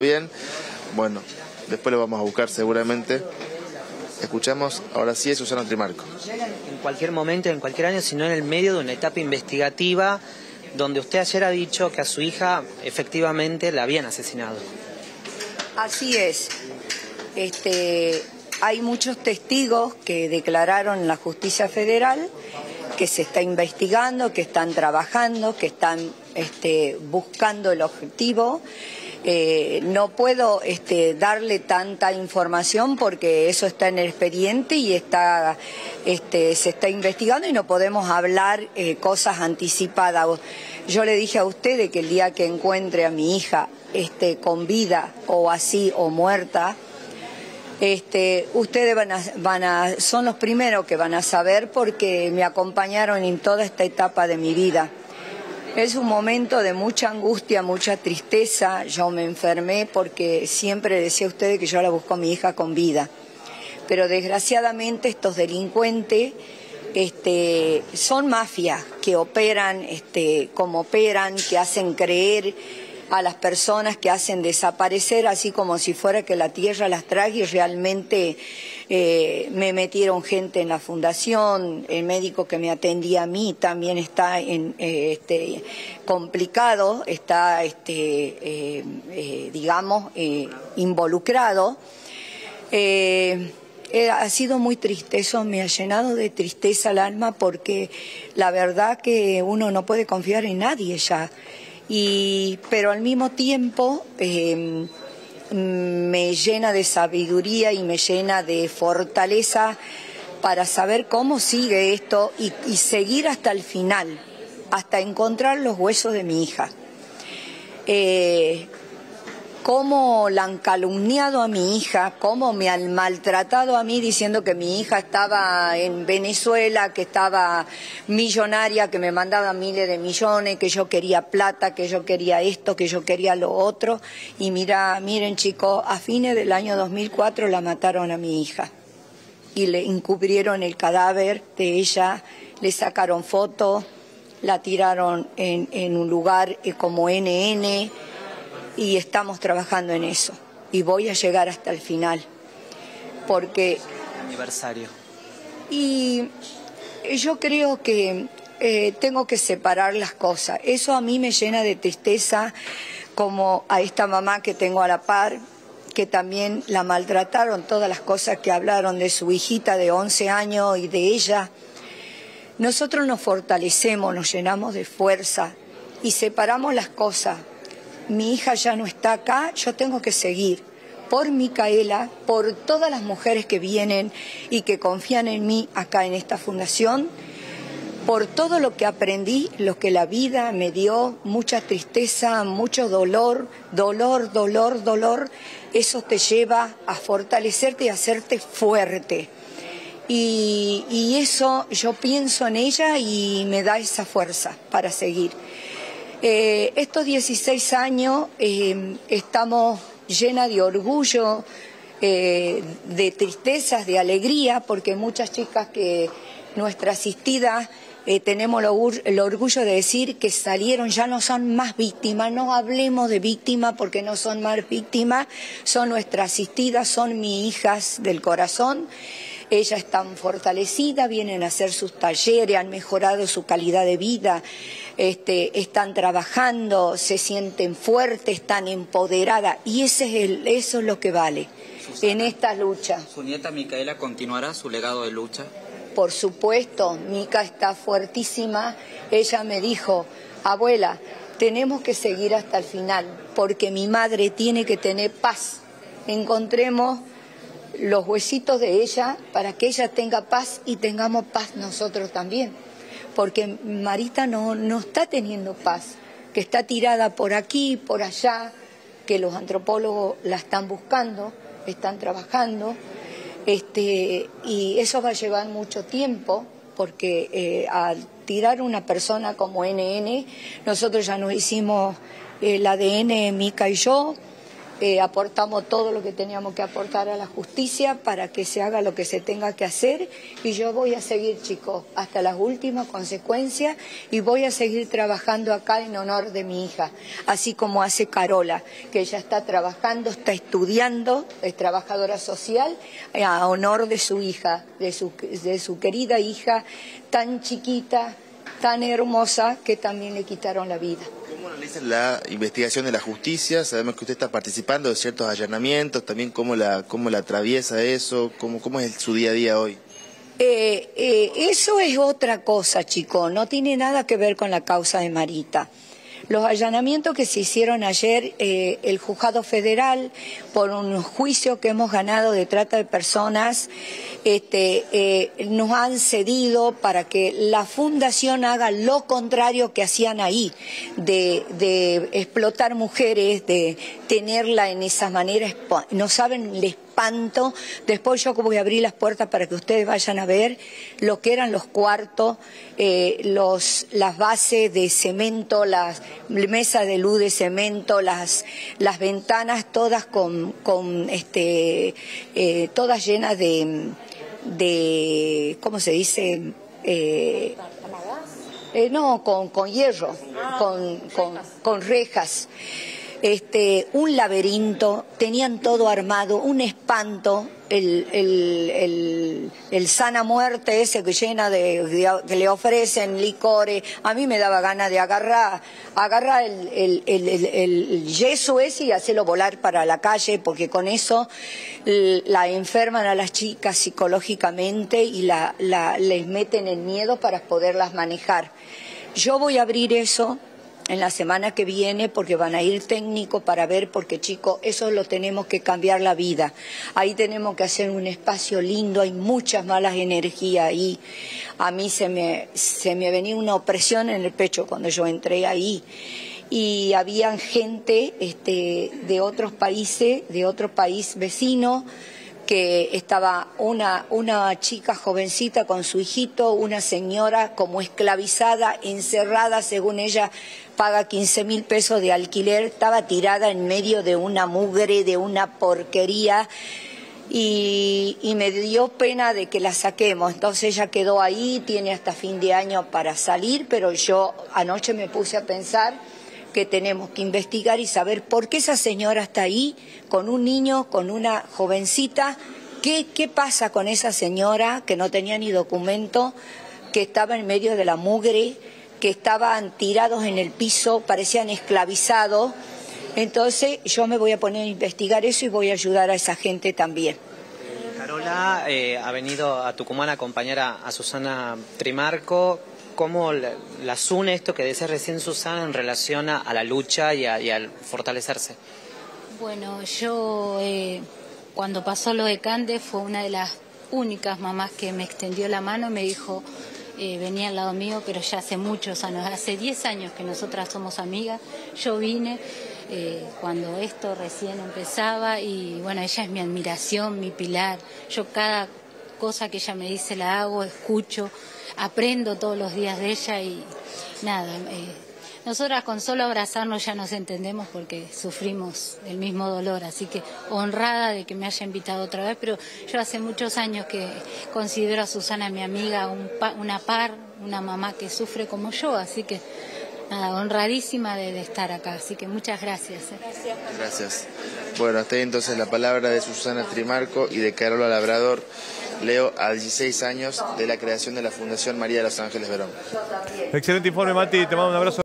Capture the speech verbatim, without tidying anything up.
bien. Bueno, después lo vamos a buscar seguramente. Escuchamos ahora sí a Susana Trimarco. En cualquier momento, en cualquier año, sino en el medio de una etapa investigativa donde usted ayer ha dicho que a su hija efectivamente la habían asesinado. Así es. Este, hay muchos testigos que declararon en la justicia federal que se está investigando, que están trabajando, que están este, buscando el objetivo. Eh, no puedo este, darle tanta información porque eso está en el expediente y está, este, se está investigando y no podemos hablar eh, cosas anticipadas. Yo le dije a ustedes que el día que encuentre a mi hija este, con vida o así o muerta, Este, ustedes van a, van a, son los primeros que van a saber porque me acompañaron en toda esta etapa de mi vida. Es un momento de mucha angustia, mucha tristeza. Yo me enfermé porque siempre decía a ustedes que yo la busco a mi hija con vida. Pero desgraciadamente estos delincuentes este, son mafias que operan este, como operan, que hacen creer a las personas, que hacen desaparecer así como si fuera que la tierra las trague, y realmente eh, me metieron gente en la fundación. El médico que me atendía a mí también está en, eh, este, complicado, está este, eh, eh, digamos eh, involucrado. Eh, eh, ha sido muy triste, eso me ha llenado de tristeza el alma porque la verdad que uno no puede confiar en nadie ya. Y, pero al mismo tiempo eh, me llena de sabiduría y me llena de fortaleza para saber cómo sigue esto y, y seguir hasta el final, hasta encontrar los huesos de mi hija. Eh, cómo la han calumniado a mi hija, cómo me han maltratado a mí diciendo que mi hija estaba en Venezuela, que estaba millonaria, que me mandaba miles de millones, que yo quería plata, que yo quería esto, que yo quería lo otro. Y mira, miren chicos, a fines del año dos mil cuatro la mataron a mi hija y le encubrieron el cadáver de ella, le sacaron fotos, la tiraron en, en un lugar como N N, y estamos trabajando en eso, y voy a llegar hasta el final, porque... Aniversario. Y yo creo que eh, tengo que separar las cosas. Eso a mí me llena de tristeza, como a esta mamá que tengo a la par, que también la maltrataron, todas las cosas que hablaron de su hijita de once años y de ella. Nosotros nos fortalecemos, nos llenamos de fuerza, y separamos las cosas. Mi hija ya no está acá, yo tengo que seguir por Micaela, por todas las mujeres que vienen y que confían en mí acá en esta fundación, por todo lo que aprendí, lo que la vida me dio, mucha tristeza, mucho dolor, dolor, dolor, dolor. Eso te lleva a fortalecerte y a hacerte fuerte. Y, y eso yo pienso en ella y me da esa fuerza para seguir. Eh, estos dieciséis años eh, estamos llenas de orgullo, eh, de tristezas, de alegría, porque muchas chicas que nuestra asistida eh, tenemos el orgullo de decir que salieron, ya no son más víctimas, no hablemos de víctimas porque no son más víctimas, son nuestras asistidas, son mis hijas del corazón. Ellas están fortalecidas, vienen a hacer sus talleres, han mejorado su calidad de vida, este, están trabajando, se sienten fuertes, están empoderadas. Y ese es el, eso es lo que vale, Susana, en esta lucha. ¿Su nieta Micaela continuará su legado de lucha? Por supuesto, Mica está fuertísima. Ella me dijo, abuela, tenemos que seguir hasta el final, porque mi madre tiene que tener paz. Encontremos los huesitos de ella para que ella tenga paz y tengamos paz nosotros también, porque Marita no, no está teniendo paz, que está tirada por aquí, por allá, que los antropólogos la están buscando, están trabajando, este, y eso va a llevar mucho tiempo, porque eh, al tirar una persona como N N, nosotros ya nos hicimos el A D N, Mica y yo, eh, aportamos todo lo que teníamos que aportar a la justicia para que se haga lo que se tenga que hacer, y yo voy a seguir, chicos, hasta las últimas consecuencias, y voy a seguir trabajando acá en honor de mi hija, así como hace Carola, que ella está trabajando, está estudiando, es trabajadora social, eh, a honor de su hija, de su, de su querida hija, tan chiquita, tan hermosa, que también le quitaron la vida. ¿Cómo analiza la investigación de la justicia? Sabemos que usted está participando de ciertos allanamientos, también cómo la, cómo la atraviesa eso, cómo, cómo es su día a día hoy. Eh, eh, eso es otra cosa, chico, no tiene nada que ver con la causa de Marita. Los allanamientos que se hicieron ayer, eh, el juzgado federal, por un juicio que hemos ganado de trata de personas, este, eh, nos han cedido para que la fundación haga lo contrario que hacían ahí, de, de explotar mujeres, de tenerla en esa manera, no saben, les espanto. Después yo voy a abrir las puertas para que ustedes vayan a ver lo que eran los cuartos, eh, los, las bases de cemento, las mesas de luz de cemento, las, las ventanas todas con, con este, eh, todas llenas de, de, ¿cómo se dice? Eh, eh, no, con, con hierro, con, con, con rejas. Este, un laberinto, tenían todo armado, un espanto, el, el, el, el sana muerte ese que llena de, de, que le ofrecen licores, a mí me daba ganas de agarrar, agarrar el, el, el, el, el yeso ese y hacerlo volar para la calle, porque con eso la enferman a las chicas psicológicamente y la, la, les meten el miedo para poderlas manejar. Yo voy a abrir eso en la semana que viene, porque van a ir técnicos para ver, porque chicos, eso lo tenemos que cambiar la vida. Ahí tenemos que hacer un espacio lindo, hay muchas malas energías ahí. A mí se me, se me venía una opresión en el pecho cuando yo entré ahí. Y habían gente este, de otros países, de otro país vecino, que estaba una, una chica jovencita con su hijito, una señora como esclavizada, encerrada, según ella paga quince mil pesos de alquiler, estaba tirada en medio de una mugre, de una porquería, y, y me dio pena de que la saquemos. Entonces ella quedó ahí, tiene hasta fin de año para salir, pero yo anoche me puse a pensar que tenemos que investigar y saber por qué esa señora está ahí con un niño, con una jovencita. ¿Qué, qué pasa con esa señora que no tenía ni documento, que estaba en medio de la mugre, que estaban tirados en el piso, parecían esclavizados? Entonces yo me voy a poner a investigar eso y voy a ayudar a esa gente también. Carola eh, ha venido a Tucumán a acompañar a, a Susana Trimarco. ¿Cómo las une esto que decía recién Susana en relación a la lucha y, a, y al fortalecerse? Bueno, yo eh, cuando pasó lo de Cande fue una de las únicas mamás que me extendió la mano, me dijo, eh, venía al lado mío, pero ya hace muchos años, hace diez años que nosotras somos amigas. Yo vine eh, cuando esto recién empezaba y bueno, ella es mi admiración, mi pilar. Yo cada cosa que ella me dice la hago, escucho, aprendo todos los días de ella y nada, eh, nosotras con solo abrazarnos ya nos entendemos porque sufrimos el mismo dolor, así que honrada de que me haya invitado otra vez, pero yo hace muchos años que considero a Susana mi amiga, un pa, una par, una mamá que sufre como yo, así que nada, honradísima de, de estar acá, así que muchas gracias. Eh. Gracias. Bueno, hasta ahí entonces la palabra de Susana Trimarco y de Carola Labrador Leo, a dieciséis años de la creación de la Fundación María de los Ángeles Verón. Excelente informe, Mati, te mando un abrazo.